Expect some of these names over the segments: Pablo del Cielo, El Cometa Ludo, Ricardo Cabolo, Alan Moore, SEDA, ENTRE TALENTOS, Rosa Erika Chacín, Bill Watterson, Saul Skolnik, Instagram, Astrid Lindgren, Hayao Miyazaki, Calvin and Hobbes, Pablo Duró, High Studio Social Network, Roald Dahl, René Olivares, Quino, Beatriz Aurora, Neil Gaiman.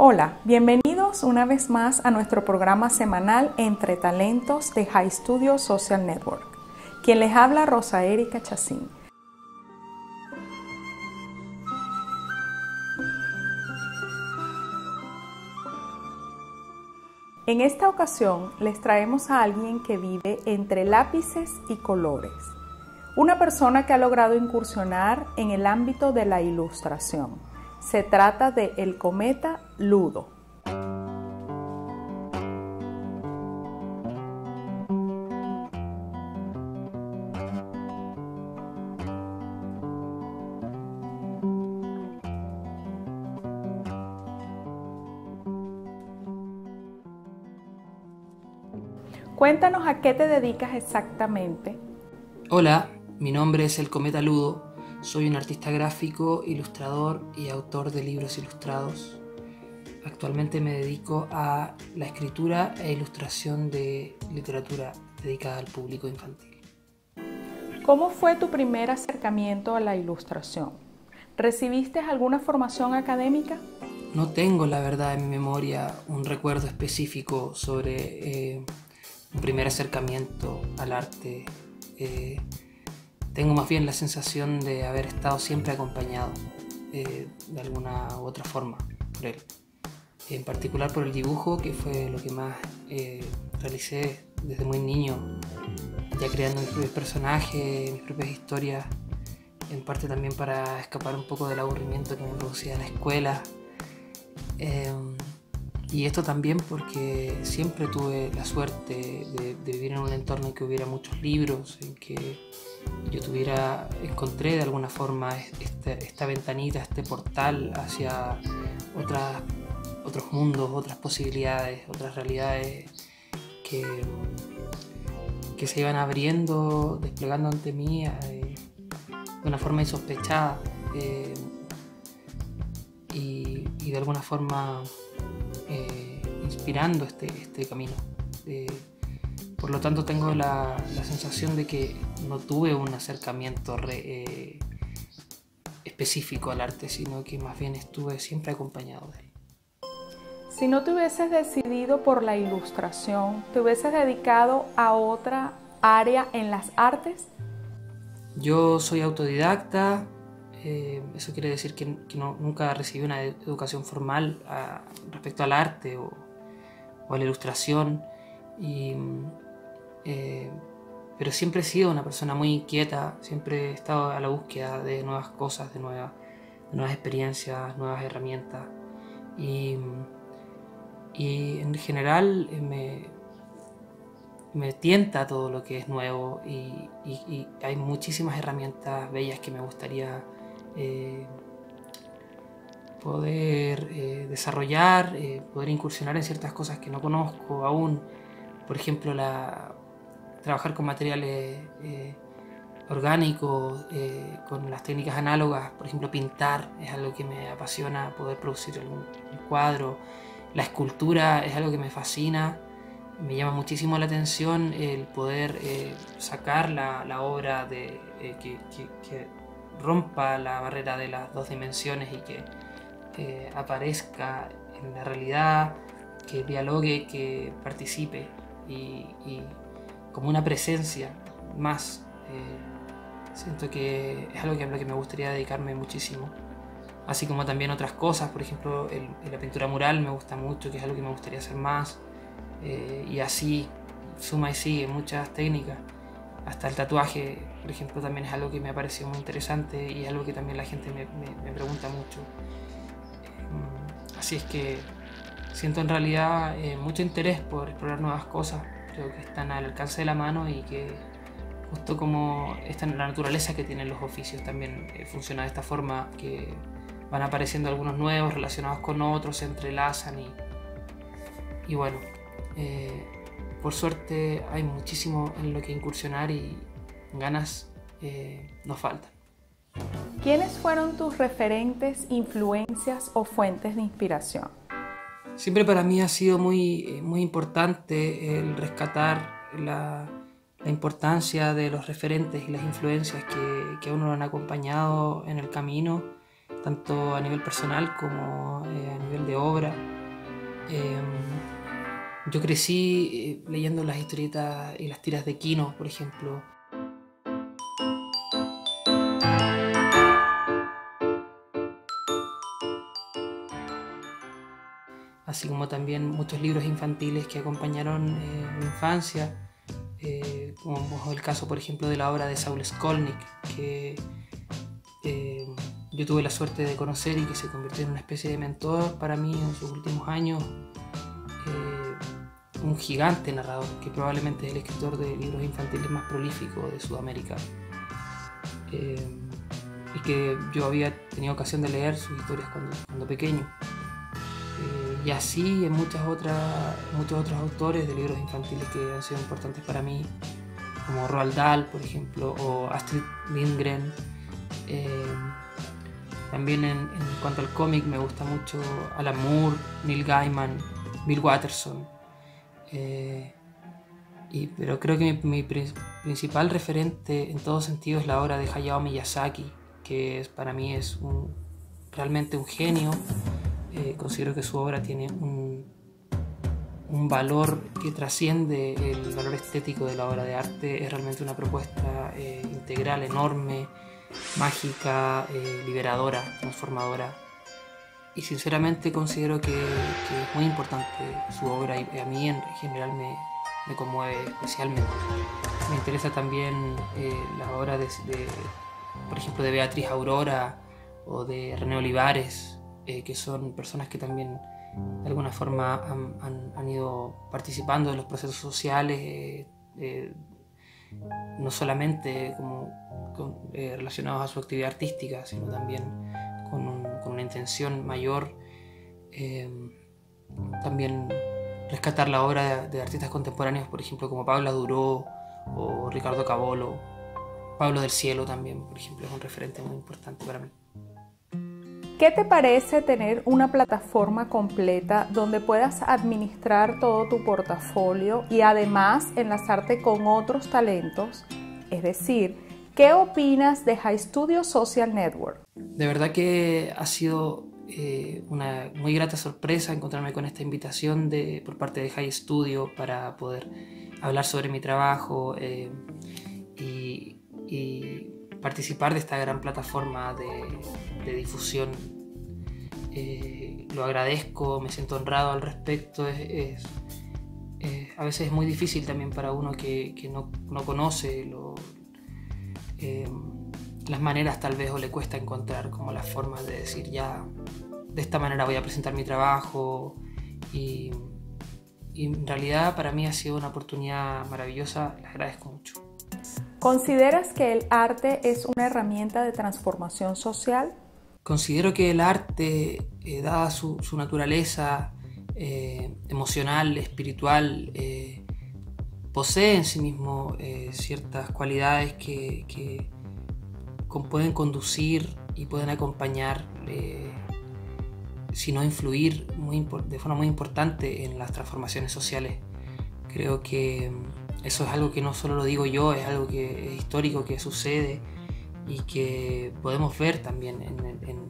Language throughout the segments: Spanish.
Hola, bienvenidos una vez más a nuestro programa semanal Entre Talentos de High Studio Social Network. Quien les habla, Rosa Erika Chacín. En esta ocasión les traemos a alguien que vive entre lápices y colores. Una persona que ha logrado incursionar en el ámbito de la ilustración. Se trata de El Cometa Ludo. Cuéntanos a qué te dedicas exactamente. Hola, mi nombre es El Cometa Ludo. Soy un artista gráfico, ilustrador y autor de libros ilustrados. Actualmente me dedico a la escritura e ilustración de literatura dedicada al público infantil. ¿Cómo fue tu primer acercamiento a la ilustración? ¿Recibiste alguna formación académica? No tengo, la verdad, en mi memoria un recuerdo específico sobre un primer acercamiento al arte. Tengo más bien la sensación de haber estado siempre acompañado de alguna u otra forma por él. En particular por el dibujo, que fue lo que más realicé desde muy niño, ya creando mis propios personajes, mis propias historias, en parte también para escapar un poco del aburrimiento que me producía en la escuela. Y esto también porque siempre tuve la suerte de vivir en un entorno en que hubiera muchos libros, en que yo encontré de alguna forma esta ventanita, este portal hacia otros mundos, otras posibilidades, otras realidades que se iban abriendo, desplegando ante mí de una forma insospechada y de alguna forma inspirando este camino. Por lo tanto, tengo la sensación de que no tuve un acercamiento específico al arte, sino que más bien estuve siempre acompañado de él. Si no te hubieses decidido por la ilustración, ¿te hubieses dedicado a otra área en las artes? Yo soy autodidacta, eso quiere decir que nunca recibí una educación formal respecto al arte o a la ilustración. Pero siempre he sido una persona muy inquieta, siempre he estado a la búsqueda de nuevas cosas, de nuevas experiencias, nuevas herramientas. Y en general me tienta todo lo que es nuevo y hay muchísimas herramientas bellas que me gustaría poder desarrollar, poder incursionar en ciertas cosas que no conozco aún. Por ejemplo, trabajar con materiales orgánicos, con las técnicas análogas. Por ejemplo, pintar es algo que me apasiona, poder producir un cuadro. La escultura es algo que me fascina. Me llama muchísimo la atención el poder sacar la obra que rompa la barrera de las dos dimensiones y que aparezca en la realidad, que dialogue, que participe. Y como una presencia más. Siento que es algo que a lo que me gustaría dedicarme muchísimo. Así como también otras cosas, por ejemplo, la pintura mural me gusta mucho, que es algo que me gustaría hacer más. Y así suma y sigue muchas técnicas. Hasta el tatuaje, por ejemplo, también es algo que me ha parecido muy interesante y es algo que también la gente me pregunta mucho. Así es que siento en realidad mucho interés por explorar nuevas cosas. Creo que están al alcance de la mano y que justo como está en la naturaleza que tienen los oficios también funciona de esta forma, que van apareciendo algunos nuevos relacionados con otros, se entrelazan y bueno, por suerte hay muchísimo en lo que incursionar y ganas nos faltan. ¿Quiénes fueron tus referentes, influencias o fuentes de inspiración? Siempre para mí ha sido muy importante el rescatar la importancia de los referentes y las influencias que a uno lo han acompañado en el camino, tanto a nivel personal como a nivel de obra. Yo crecí leyendo las historietas y las tiras de Quino, por ejemplo. Así como también muchos libros infantiles que acompañaron mi infancia, como el caso, por ejemplo, de la obra de Saul Skolnik, que yo tuve la suerte de conocer y que se convirtió en una especie de mentor para mí en sus últimos años. Un gigante narrador, que probablemente es el escritor de libros infantiles más prolífico de Sudamérica. Y que yo había tenido ocasión de leer sus historias cuando pequeño. Y así en muchos otros autores de libros infantiles que han sido importantes para mí, como Roald Dahl, por ejemplo, o Astrid Lindgren. También en cuanto al cómic me gusta mucho Alan Moore, Neil Gaiman, Bill Watterson. Pero creo que mi principal referente en todo sentido es la obra de Hayao Miyazaki, que para mí es realmente un genio. Considero que su obra tiene un valor que trasciende el valor estético de la obra de arte. Es realmente una propuesta integral, enorme, mágica, liberadora, transformadora. Y sinceramente considero que es muy importante su obra y a mí en general me conmueve especialmente. Me interesa también la obra por ejemplo, de Beatriz Aurora o de René Olivares, que son personas que también de alguna forma han ido participando en los procesos sociales, no solamente relacionados a su actividad artística, sino también con una intención mayor, también rescatar la obra de artistas contemporáneos, por ejemplo, como Pablo Duró o Ricardo Cabolo. Pablo del Cielo también, por ejemplo, es un referente muy importante para mí. ¿Qué te parece tener una plataforma completa donde puedas administrar todo tu portafolio y además enlazarte con otros talentos? Es decir, ¿qué opinas de High Studio Social Network? De verdad que ha sido una muy grata sorpresa encontrarme con esta invitación por parte de High Studio para poder hablar sobre mi trabajo y participar de esta gran plataforma de difusión. Lo agradezco, me siento honrado al respecto. A veces es muy difícil también para uno que no conoce las maneras, tal vez, o le cuesta encontrar como las formas de decir, ya, de esta manera voy a presentar mi trabajo, y en realidad para mí ha sido una oportunidad maravillosa, les agradezco mucho. ¿Consideras que el arte es una herramienta de transformación social? Considero que el arte, dada su naturaleza emocional, espiritual, posee en sí mismo ciertas cualidades que pueden conducir y pueden acompañar, si no influir, de forma muy importante en las transformaciones sociales. Creo que eso es algo que no solo lo digo yo, es algo que es histórico, que sucede y que podemos ver también en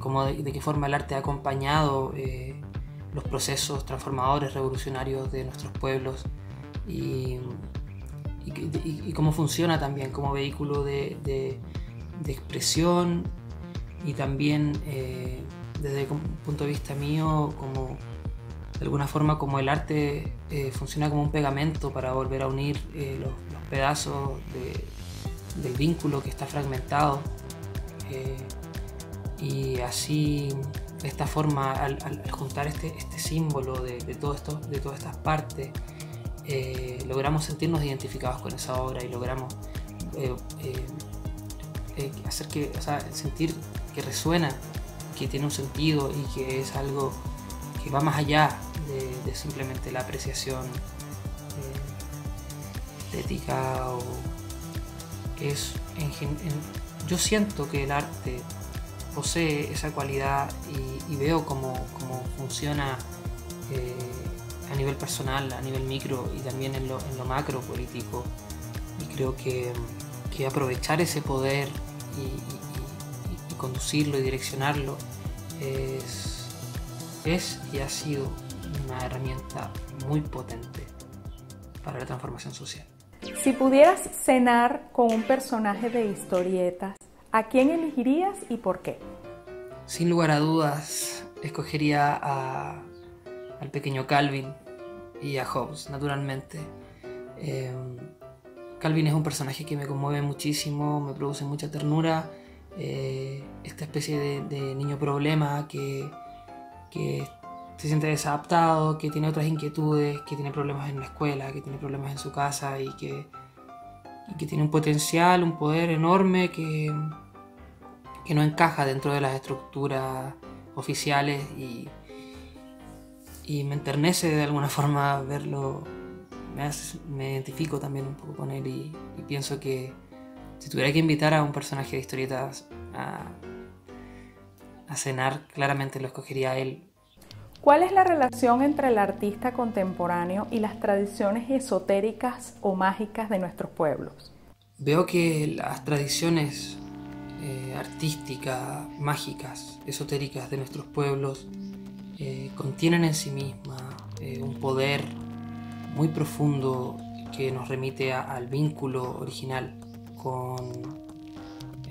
cómo de qué forma el arte ha acompañado los procesos transformadores, revolucionarios de nuestros pueblos. Y cómo funciona también como vehículo de expresión, y también desde un punto de vista mío, como de alguna forma como el arte funciona como un pegamento para volver a unir los pedazos del vínculo que está fragmentado, y así de esta forma al juntar este símbolo de todas estas partes, logramos sentirnos identificados con esa obra y logramos sentir que resuena, que tiene un sentido y que es algo que va más allá de simplemente la apreciación estética. Yo siento que el arte posee esa cualidad y veo cómo funciona a nivel personal, a nivel micro y también en lo macro político. Y creo que aprovechar ese poder y conducirlo y direccionarlo es y ha sido una herramienta muy potente para la transformación social. Si pudieras cenar con un personaje de historietas, ¿a quién elegirías y por qué? Sin lugar a dudas, escogería al pequeño Calvin y a Hobbes, naturalmente. Calvin es un personaje que me conmueve muchísimo, me produce mucha ternura. Esta especie de niño problema que se siente desadaptado, que tiene otras inquietudes, que tiene problemas en la escuela, que tiene problemas en su casa y que tiene un potencial, un poder enorme que no encaja dentro de las estructuras oficiales y me enternece de alguna forma verlo. Me identifico también un poco con él y pienso que si tuviera que invitar a un personaje de historietas a cenar, claramente lo escogería a él. ¿Cuál es la relación entre el artista contemporáneo y las tradiciones esotéricas o mágicas de nuestros pueblos? Veo que las tradiciones artísticas, mágicas, esotéricas de nuestros pueblos contienen en sí mismas un poder muy profundo que nos remite al vínculo original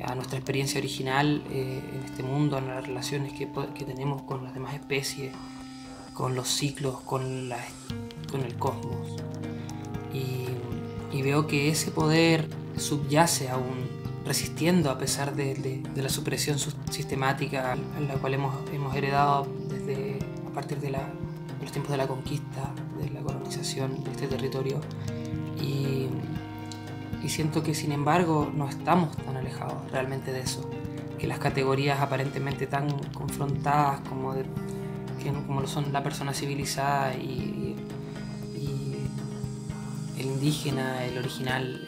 a nuestra experiencia original en este mundo, en las relaciones que tenemos con las demás especies, con los ciclos, con el cosmos. Y veo que ese poder subyace aún, resistiendo a pesar de la supresión sistemática en la cual hemos heredado a partir de los tiempos de la conquista, de la colonización de este territorio. Y siento que, sin embargo, no estamos tan alejados realmente de eso, que las categorías aparentemente tan confrontadas como lo son la persona civilizada y el indígena, el original,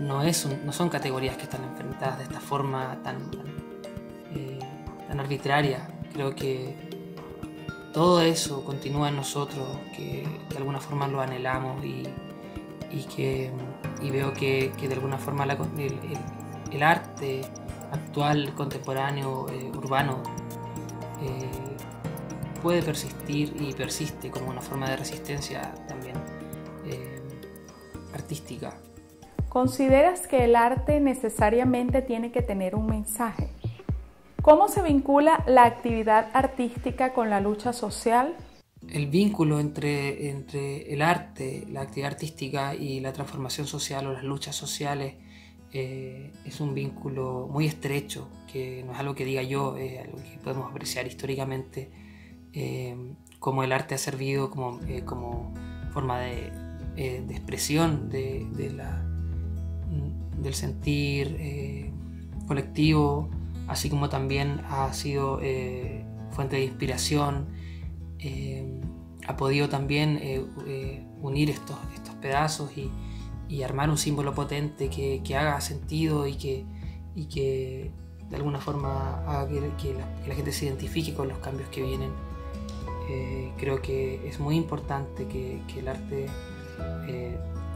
no son categorías que están enfrentadas de esta forma tan arbitraria. Creo que todo eso continúa en nosotros, que de alguna forma lo anhelamos y veo que de alguna forma el arte actual, contemporáneo, urbano, puede persistir y persiste como una forma de resistencia también artística. ¿Consideras que el arte necesariamente tiene que tener un mensaje? ¿Cómo se vincula la actividad artística con la lucha social? El vínculo entre el arte, la actividad artística y la transformación social o las luchas sociales es un vínculo muy estrecho, que no es algo que diga yo, es algo que podemos apreciar históricamente, cómo el arte ha servido como forma de expresión del sentir colectivo, así como también ha sido fuente de inspiración. Ha podido también unir estos pedazos y armar un símbolo potente que haga sentido y que de alguna forma haga que la gente se identifique con los cambios que vienen. Creo que es muy importante que el arte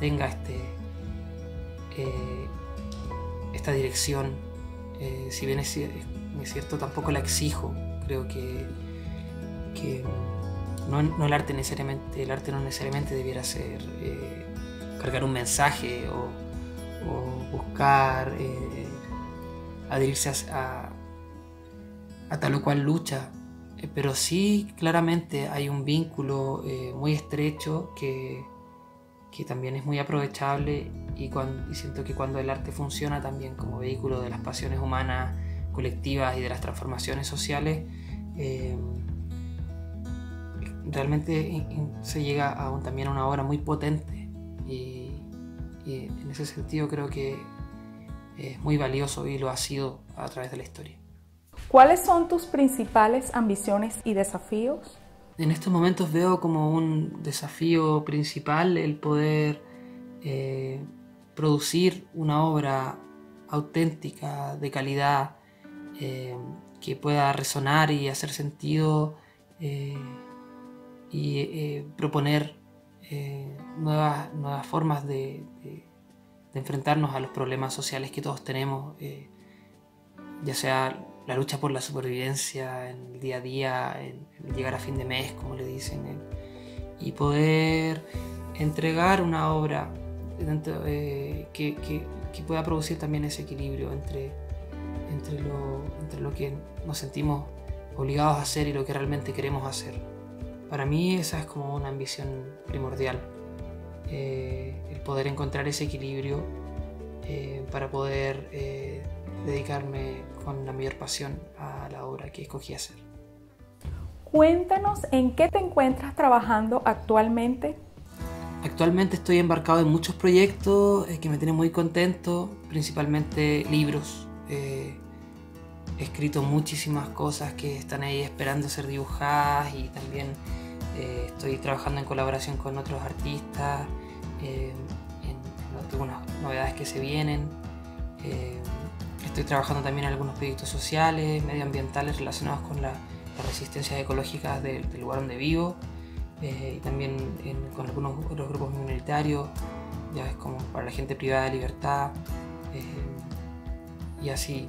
tenga esta dirección. Si bien es cierto, tampoco la exijo. Creo que no el arte no necesariamente debiera ser cargar un mensaje o buscar adherirse a tal o cual lucha, pero sí claramente hay un vínculo muy estrecho que también es muy aprovechable y siento que cuando el arte funciona también como vehículo de las pasiones humanas colectivas y de las transformaciones sociales, realmente se llega también a una obra muy potente y en ese sentido creo que es muy valioso y lo ha sido a través de la historia. ¿Cuáles son tus principales ambiciones y desafíos? En estos momentos veo como un desafío principal el poder producir una obra auténtica, de calidad, que pueda resonar y hacer sentido y proponer nuevas formas de enfrentarnos a los problemas sociales que todos tenemos, ya sea la lucha por la supervivencia, en el día a día, en llegar a fin de mes, como le dicen, y poder entregar una obra que pueda producir también ese equilibrio entre lo que nos sentimos obligados a hacer y lo que realmente queremos hacer. Para mí esa es como una ambición primordial, el poder encontrar ese equilibrio para poder dedicarme con la mayor pasión a la obra que escogí hacer. Cuéntanos en qué te encuentras trabajando actualmente. Actualmente estoy embarcado en muchos proyectos que me tienen muy contento, principalmente libros. He escrito muchísimas cosas que están ahí esperando ser dibujadas, y también estoy trabajando en colaboración con otros artistas en algunas novedades que se vienen. Estoy trabajando también en algunos proyectos sociales, medioambientales relacionados con las resistencias ecológicas del lugar donde vivo, y también con algunos otros grupos minoritarios, ya es como para la gente privada de libertad, y así.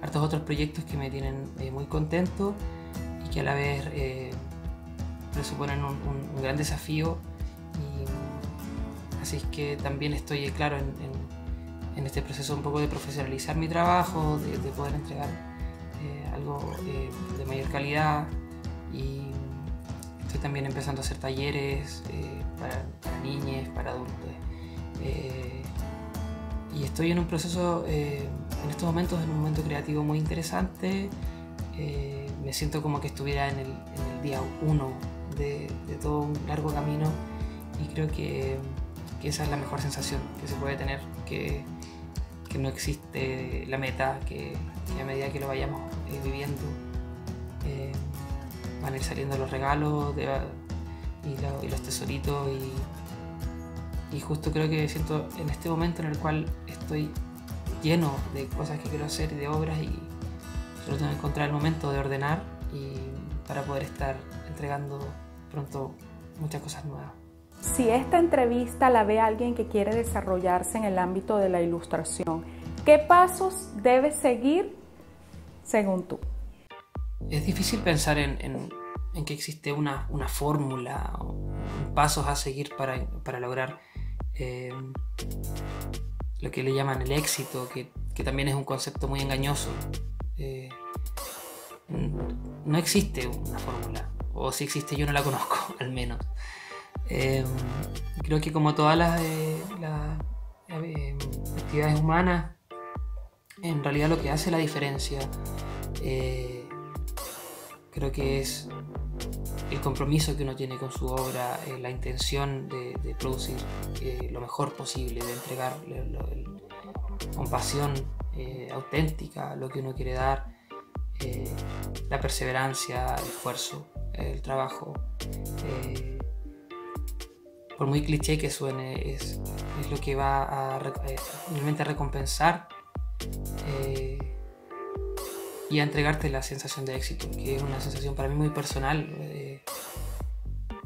Hartos otros proyectos que me tienen muy contento y que a la vez presuponen un gran desafío, y así es que también estoy, claro, en este proceso un poco de profesionalizar mi trabajo, de poder entregar algo de mayor calidad, y estoy también empezando a hacer talleres para niñas, para adultos, y estoy en un proceso en estos momentos, en un momento creativo muy interesante. Me siento como que estuviera en el día uno de todo un largo camino, y creo que esa es la mejor sensación que se puede tener, que no existe la meta, que a medida que lo vayamos viviendo van a ir saliendo los regalos y los tesoritos, y justo creo que siento en este momento en el cual estoy lleno de cosas que quiero hacer y de obras, y solo tengo que encontrar el momento de ordenar y para poder estar entregando pronto muchas cosas nuevas. Si esta entrevista la ve alguien que quiere desarrollarse en el ámbito de la ilustración, ¿qué pasos debe seguir según tú? Es difícil pensar en que existe una fórmula, pasos a seguir para lograr lo que le llaman el éxito, que también es un concepto muy engañoso. No existe una fórmula, o si existe yo no la conozco, al menos. Creo que como todas las actividades humanas, en realidad lo que hace la diferencia creo que es el compromiso que uno tiene con su obra, la intención de producir lo mejor posible, de entregar con pasión auténtica lo que uno quiere dar, la perseverancia, el esfuerzo, el trabajo. Por muy cliché que suene, es lo que va realmente a recompensar y a entregarte la sensación de éxito, que es una sensación para mí muy personal.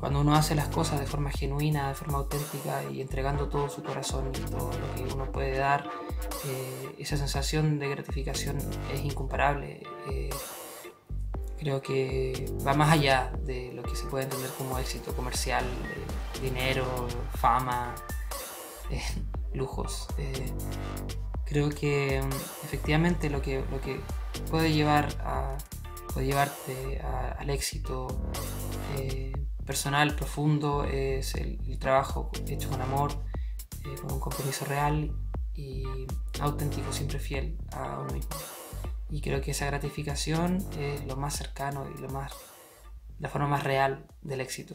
Cuando uno hace las cosas de forma genuina, de forma auténtica y entregando todo su corazón y todo lo que uno puede dar, esa sensación de gratificación es incomparable. Creo que va más allá de lo que se puede entender como éxito comercial, dinero, fama, lujos. Creo que efectivamente lo que puede llevarte al éxito personal profundo es el trabajo hecho con amor, con un compromiso real y auténtico, siempre fiel a uno mismo. Y creo que esa gratificación es lo más cercano y la forma más real del éxito.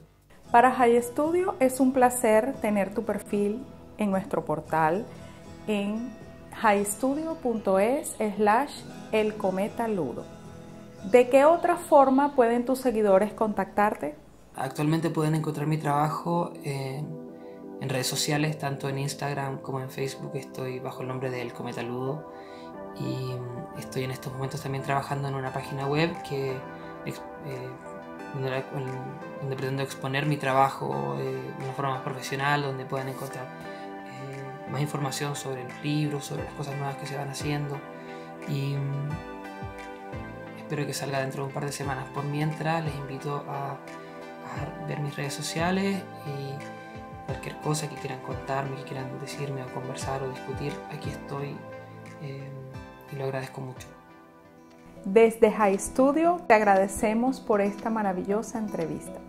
Para High Studio es un placer tener tu perfil en nuestro portal en highstudio.es/elcometaludo. ¿De qué otra forma pueden tus seguidores contactarte? Actualmente pueden encontrar mi trabajo en redes sociales, tanto en Instagram como en Facebook. Estoy bajo el nombre de El Cometa Ludo, y estoy en estos momentos también trabajando en una página web donde pretendo exponer mi trabajo de una forma más profesional, donde pueden encontrar más información sobre los libros, sobre las cosas nuevas que se van haciendo, y espero que salga dentro de un par de semanas. Por mientras, les invito a ver mis redes sociales y cualquier cosa que quieran contarme, que quieran decirme o conversar o discutir, aquí estoy y lo agradezco mucho. Desde High Studio te agradecemos por esta maravillosa entrevista.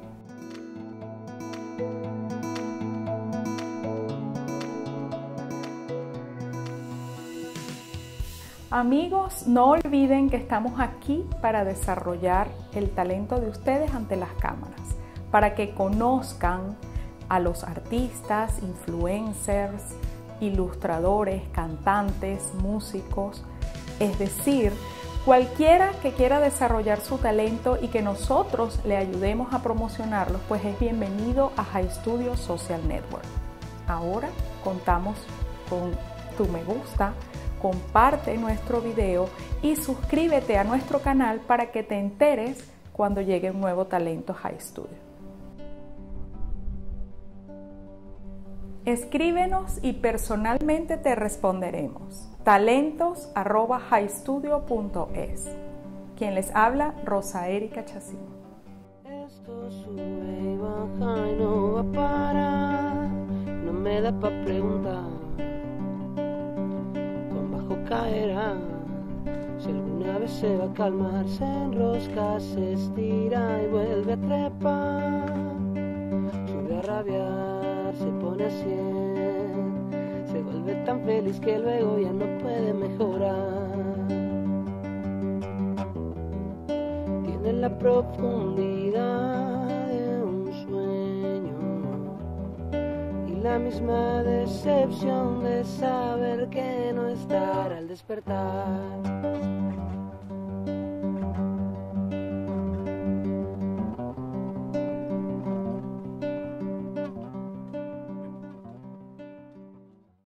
Amigos, no olviden que estamos aquí para desarrollar el talento de ustedes ante las cámaras, para que conozcan a los artistas, influencers, ilustradores, cantantes, músicos, es decir, cualquiera que quiera desarrollar su talento y que nosotros le ayudemos a promocionarlos, pues es bienvenido a High Studio Social Network. Ahora contamos con tu me gusta, comparte nuestro video y suscríbete a nuestro canal para que te enteres cuando llegue un nuevo talento High Studio. Escríbenos y personalmente te responderemos. talentos@highstudio.es. Quien les habla, Rosa Erika Chacín. Esto sube y baja y no va a parar. No me da pa' preguntar. Caerá, si alguna vez se va a calmar, se enrosca, se estira y vuelve a trepar, sube a rabiar, se pone a 100, se vuelve tan feliz que luego ya no puede mejorar, tiene la profundidad de un sueño y la misma decepción de saber que no estar al despertar.